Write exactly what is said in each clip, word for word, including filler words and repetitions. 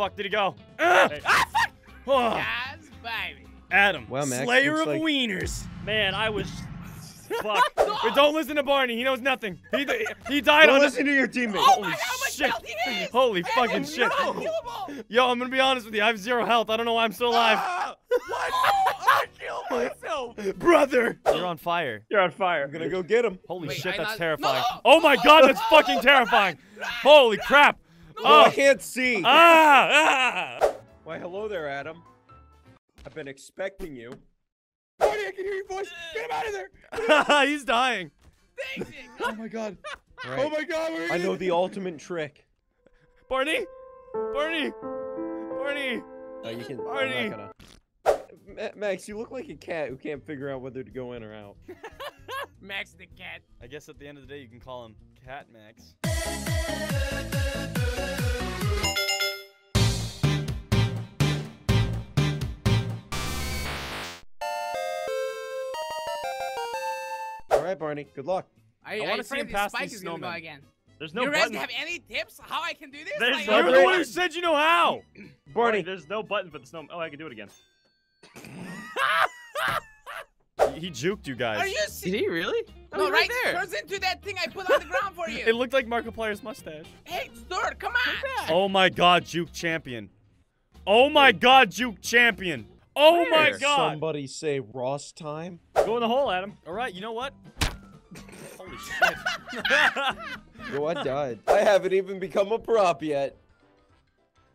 fuck did he go? Uh, hey. Ah, fuck! Oh. Yes, baby. Adam, well, Max, Slayer of like... Wieners. Man, I was... Fuck. But don't listen to Barney. He knows nothing. He, he died don't on... Don't listen to your teammate. Oh Holy my God, my shit. Health he is. Holy I fucking shit. Unkillable. Yo, I'm gonna be honest with you. I have zero health. I don't know why I'm still alive. Uh, what? I killed myself. Brother. You're on fire. You're on fire. I'm gonna go get him. Holy Wait, shit, I that's not... terrifying. No. Oh my God, that's fucking terrifying. Holy crap. No, oh. I can't see. Ah, ah. Why, hello there, Adam. I've been expecting you. Barney, I can hear your voice. Get him out of there. Out of there. He's dying. Oh my God. Right. Oh my God. We're I know the ultimate trick. Barney. Barney. Barney. No, you can. Barney. Gonna... Max, you look like a cat who can't figure out whether to go in or out. Max the cat. I guess at the end of the day, you can call him Cat Max. All right, Barney. Good luck. I, I, I want to see him pass these is snowmen. Go again. There's no you button. You guys have any tips how I can do this? Like, no you're the one who said you know how. Barney. Barney, there's no button for the snowman. Oh, I can do it again. he, he juked you guys. Are you Did he really? No, right, right there. Turns into that thing I put on the ground for you. It looked like Markiplier's mustache. Hey, Stuart, come on. Oh my God, juke champion. Oh my God, juke champion. Oh Where? my God. Somebody say Ross time. Go in the hole, Adam. All right, you know what? Holy shit. Yo, I died. I haven't even become a prop yet.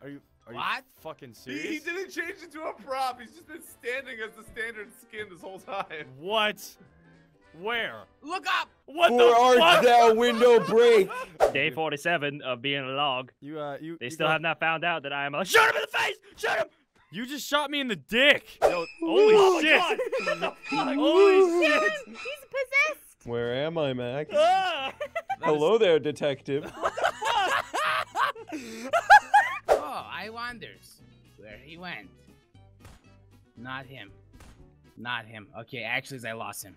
Are you, are you fucking serious? He, he didn't change into a prop. He's just been standing as the standard skin this whole time. What? Where? Look up! What Where the fuck? Where art thou, window break? Day forty-seven of being a log. You, uh, you, they you still got... have not found out that I am a- Shoot him in the face! Shoot him! You just shot me in the dick! Yo, holy oh shit! What the fuck? Holy shit! He's possessed! Where am I, Max? Ah, Hello is... there, detective. What the fuck? Oh, I wonders where he went. Not him. Not him. Okay, actually, I lost him.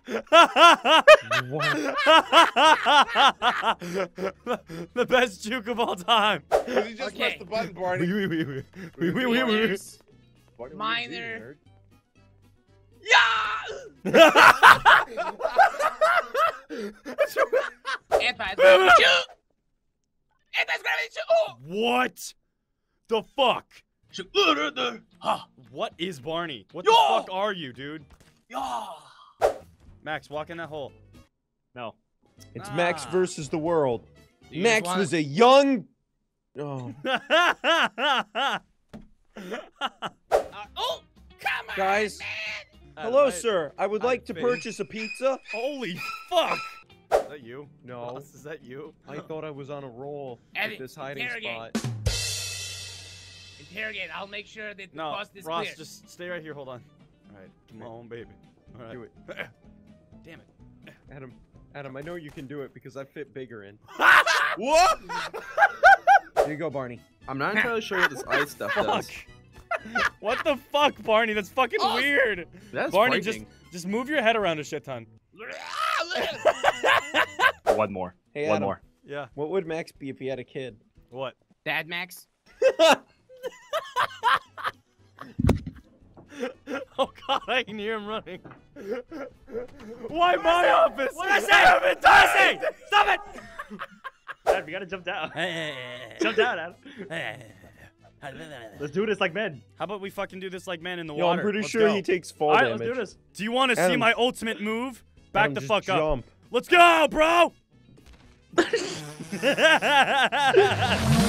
The best juke of all time. He just okay. pressed the button, Barney. Wee, wee, wee, wee, wee, wee, wee, wee. What Minor. Yeah! What the fuck? What is Barney? What the Yo! fuck are you, dude? Yo! Max, walk in that hole. No. It's ah. Max versus the world. You Max wanna... was a young. Oh. Uh, oh, come on, guys. Man. Hello, uh, sir. I would I like to face. purchase a pizza. Holy fuck! Is that you? No. Ross, is that you? I thought I was on a roll Edit. with this hiding Interrogate. spot. Interrogate. I'll make sure that no, the boss is Ross, clear. just stay right here. Hold on. All right, come on, baby. All right. Do it. Damn it, Adam. Adam, I know you can do it because I fit bigger in. What? There you go, Barney. I'm not entirely sure what this ice stuff does. What the fuck, Barney? That's fucking oh, weird. That's Barney, just just move your head around a shit ton. One more. Hey, One Adam. more. Yeah. What would Max be if he had a kid? What? Dad Max? Oh God, I can hear him running. Why what my office? What did I say? Stop it! Adam, you gotta jump down. Jump down, Adam. Let's do this like men. How about we fucking do this like men in the Yo, water? I'm pretty let's sure go. he takes fall All right, damage. Let's do this. Do you want to see my ultimate move? Back Adam, the fuck up. Jump. Let's go, bro!